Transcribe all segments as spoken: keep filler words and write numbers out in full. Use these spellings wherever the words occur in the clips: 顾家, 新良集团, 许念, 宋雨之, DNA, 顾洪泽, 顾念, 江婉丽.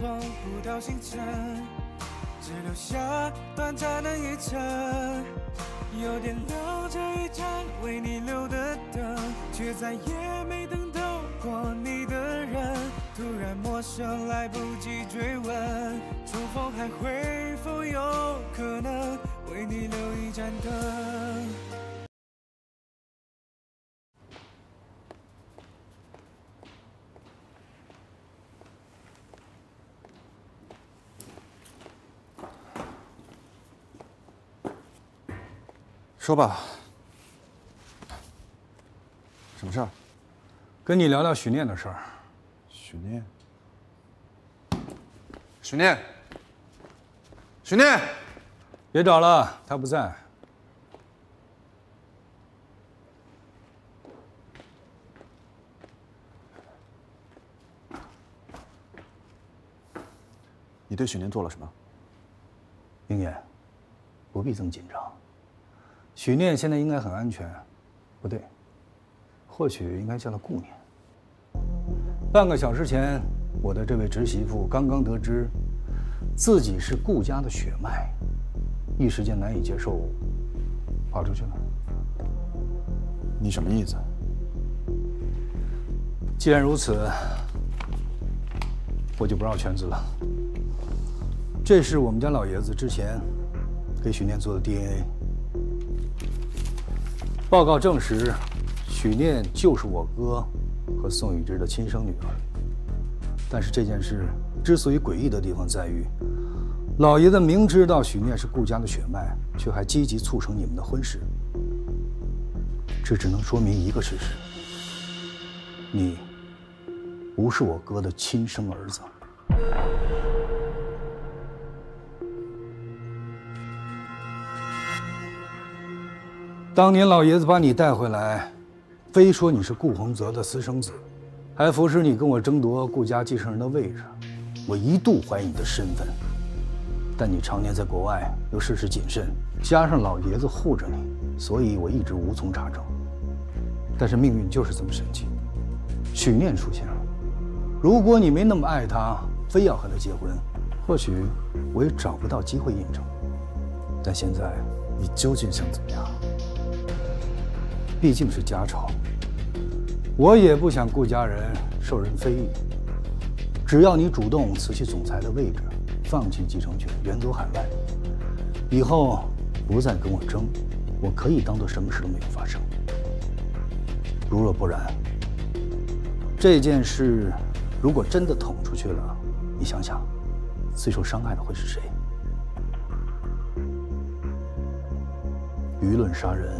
梦不到星辰，只留下短暂的一程。有点恼这一盏为你留的灯，却再也没等到过你的人。突然陌生，来不及追问，重逢还会否有可能为你留一盏灯？ 说吧，什么事儿？跟你聊聊许念的事儿。许念，许念，许念，别找了，他不在。你对许念做了什么？英言，不必这么紧张。 许念现在应该很安全，不对，或许应该叫她顾念。半个小时前，我的这位侄媳妇刚刚得知自己是顾家的血脉，一时间难以接受，跑出去了。你什么意思？既然如此，我就不绕圈子了。这是我们家老爷子之前给许念做的 D N A。 报告证实，许念就是我哥和宋雨之的亲生女儿。但是这件事之所以诡异的地方在于，老爷子明知道许念是顾家的血脉，却还积极促成你们的婚事。这只能说明一个事实：你不是我哥的亲生儿子。 当年老爷子把你带回来，非说你是顾洪泽的私生子，还服侍你跟我争夺顾家继承人的位置。我一度怀疑你的身份，但你常年在国外，又事事谨慎，加上老爷子护着你，所以我一直无从查证。但是命运就是这么神奇，许念出现了。如果你没那么爱她，非要和她结婚，或许我也找不到机会验证。但现在，你究竟想怎么样？ 毕竟是家丑，我也不想顾家人受人非议。只要你主动辞去总裁的位置，放弃继承权，远走海外，以后不再跟我争，我可以当做什么事都没有发生。如若不然，这件事如果真的捅出去了，你想想，最受伤害的会是谁？舆论杀人。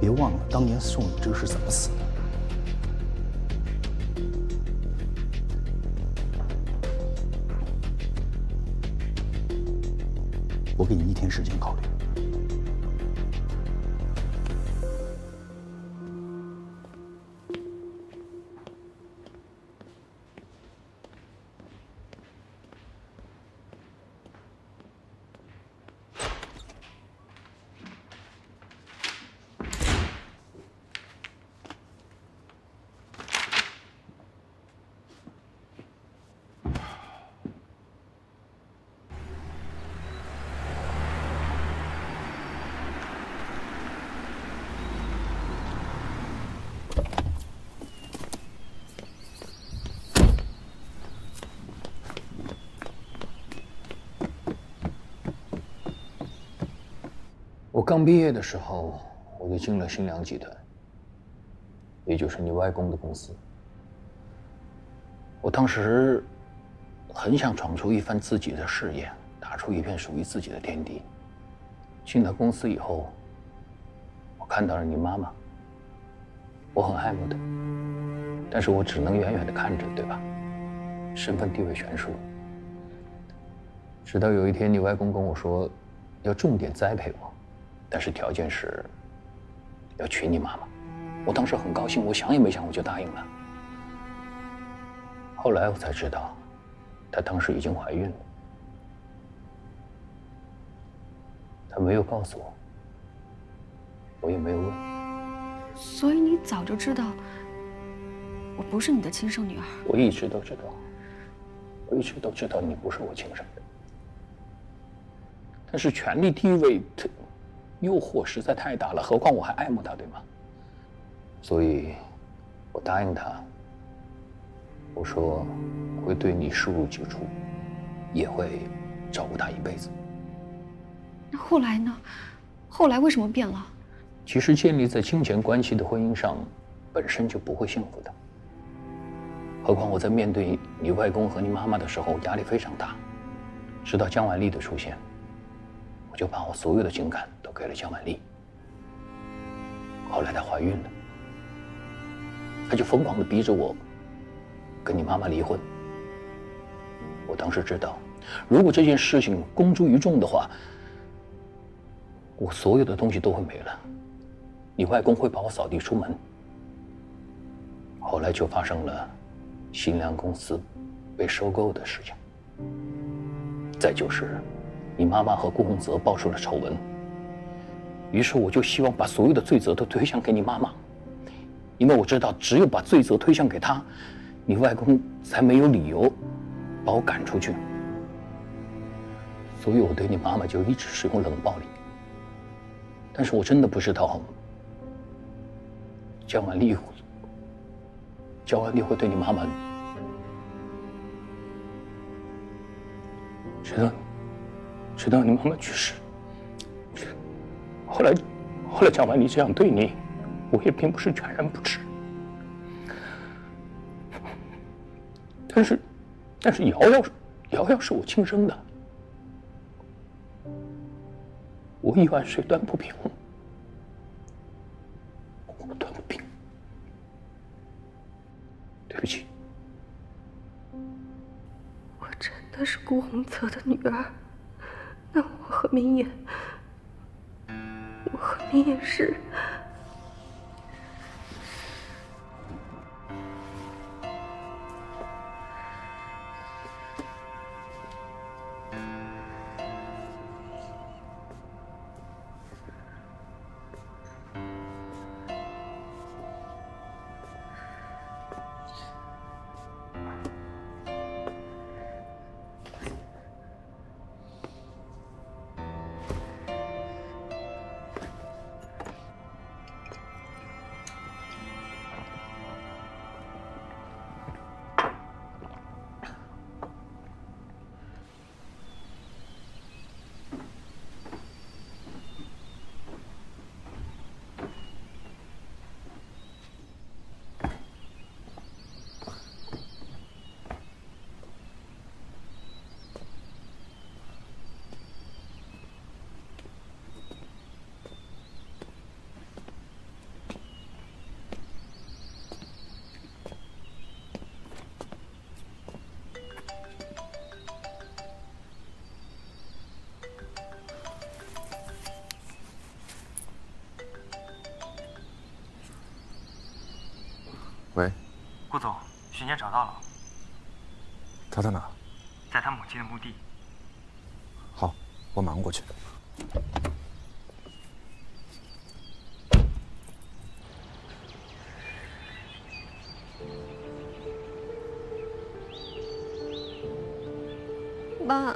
别忘了当年宋雨之是怎么死的。我给你一天时间考虑。我刚毕业的时候，我就进了新良集团，也就是你外公的公司。我当时很想闯出一番自己的事业，打出一片属于自己的天地。进了公司以后，我看到了你妈妈，我很爱慕她，但是我只能远远的看着，对吧？身份地位悬殊。直到有一天，你外公跟我说，要重点栽培我。 但是条件是，要娶你妈妈。我当时很高兴，我想也没想我就答应了。后来我才知道，她当时已经怀孕了。她没有告诉我，我也没有问。所以你早就知道，我不是你的亲生女儿。我一直都知道，我一直都知道你不是我亲生的，但是权力地位，它诱惑实在太大了，何况我还爱慕他，对吗？所以，我答应他，我说会对你视如己出，也会照顾他一辈子。那后来呢？后来为什么变了？其实建立在金钱关系的婚姻上，本身就不会幸福的。 何况我在面对你外公和你妈妈的时候，压力非常大。直到江婉丽的出现，我就把我所有的情感都给了江婉丽。后来她怀孕了，她就疯狂地逼着我跟你妈妈离婚。我当时知道，如果这件事情公诸于众的话，我所有的东西都会没了，你外公会把我扫地出门。后来就发生了 新良公司被收购的事情，再就是你妈妈和顾洪泽爆出了丑闻，于是我就希望把所有的罪责都推向给你妈妈，因为我知道只有把罪责推向给她，你外公才没有理由把我赶出去。所以我对你妈妈就一直使用冷暴力，但是我真的不知道江婉丽 江婉丽会对你妈妈，直到，直到你妈妈去世，后来，后来江婉丽这样对你，我也并不是全然不知。但是，但是瑶瑶，瑶瑶是我亲生的，我一碗水端不平，我端不平。 对不起，我真的是顾洪泽的女儿。那我和明言，我和明言是……喂，顾总，徐年找到了。他在哪？在他母亲的墓地。好，我马上过去。妈，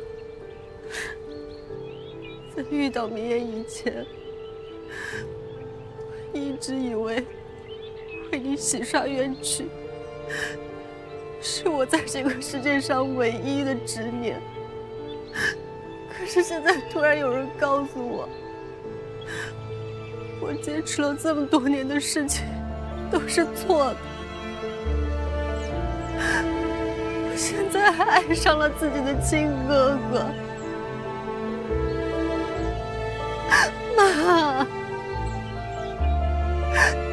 在遇到明言以前，一直以为 为你洗刷冤屈，是我在这个世界上唯一的执念。可是现在突然有人告诉我，我坚持了这么多年的事情都是错的。我现在还爱上了自己的亲哥哥，妈，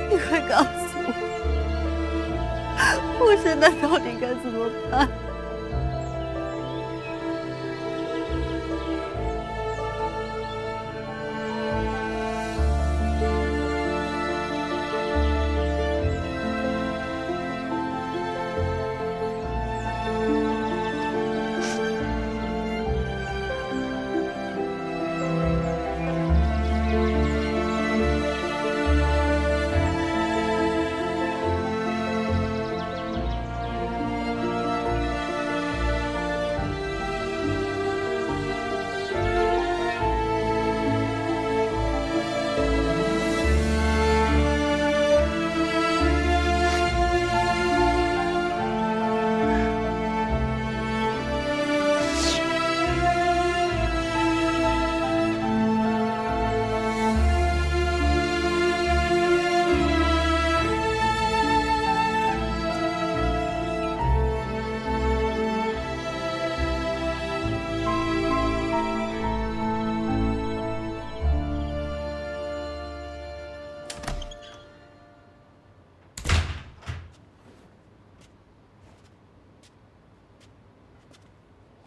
你快告诉我， 我现在到底该怎么办？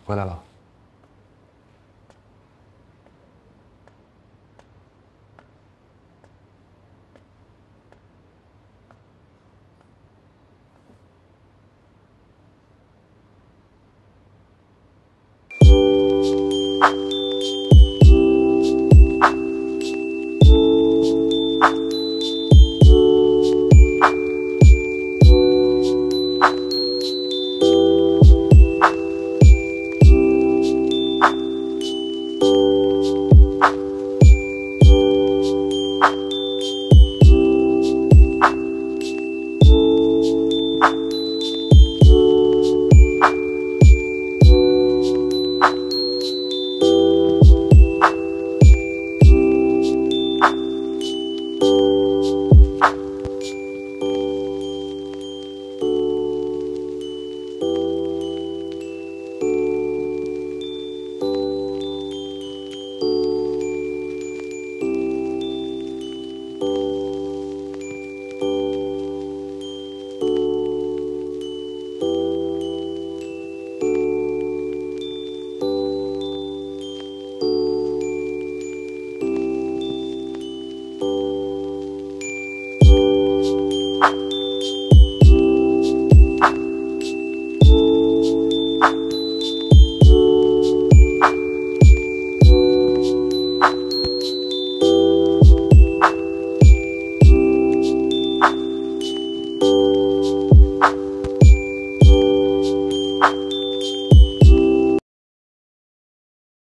回来了。